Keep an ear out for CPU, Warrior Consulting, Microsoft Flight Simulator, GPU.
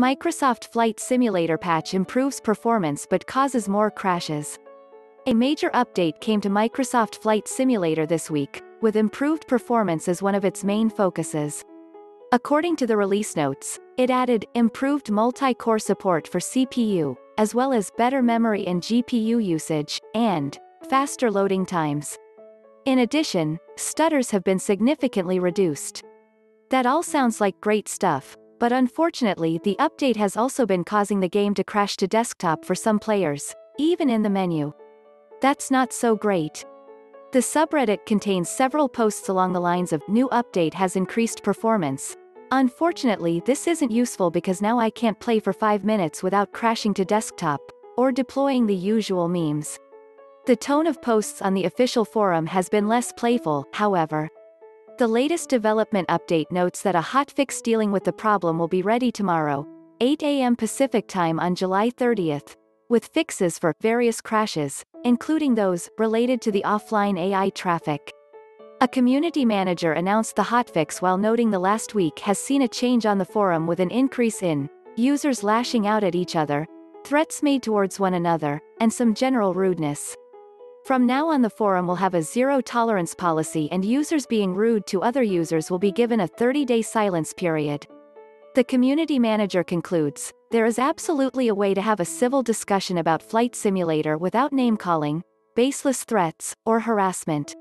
Microsoft Flight Simulator patch improves performance but causes more crashes. A major update came to Microsoft Flight Simulator this week, with improved performance as one of its main focuses. According to the release notes, it added improved multi-core support for CPU, as well as better memory and GPU usage, and faster loading times. In addition, stutters have been significantly reduced. That all sounds like great stuff, but unfortunately the update has also been causing the game to crash to desktop for some players, even in the menu. That's not so great. The subreddit contains several posts along the lines of, "New update has increased performance. Unfortunately this isn't useful because now I can't play for 5 minutes without crashing to desktop," or deploying the usual memes. The tone of posts on the official forum has been less playful, however. The latest development update notes that a hotfix dealing with the problem will be ready tomorrow, 8 a.m. Pacific time on July 30th. With fixes for various crashes, including those related to the offline AI traffic. A community manager announced the hotfix while noting the last week has seen a change on the forum with an increase in users lashing out at each other, threats made towards one another, and some general rudeness. From now on, the forum will have a zero-tolerance policy, and users being rude to other users will be given a 30-day silence period. The community manager concludes, "There is absolutely a way to have a civil discussion about Flight Simulator without name-calling, baseless threats, or harassment."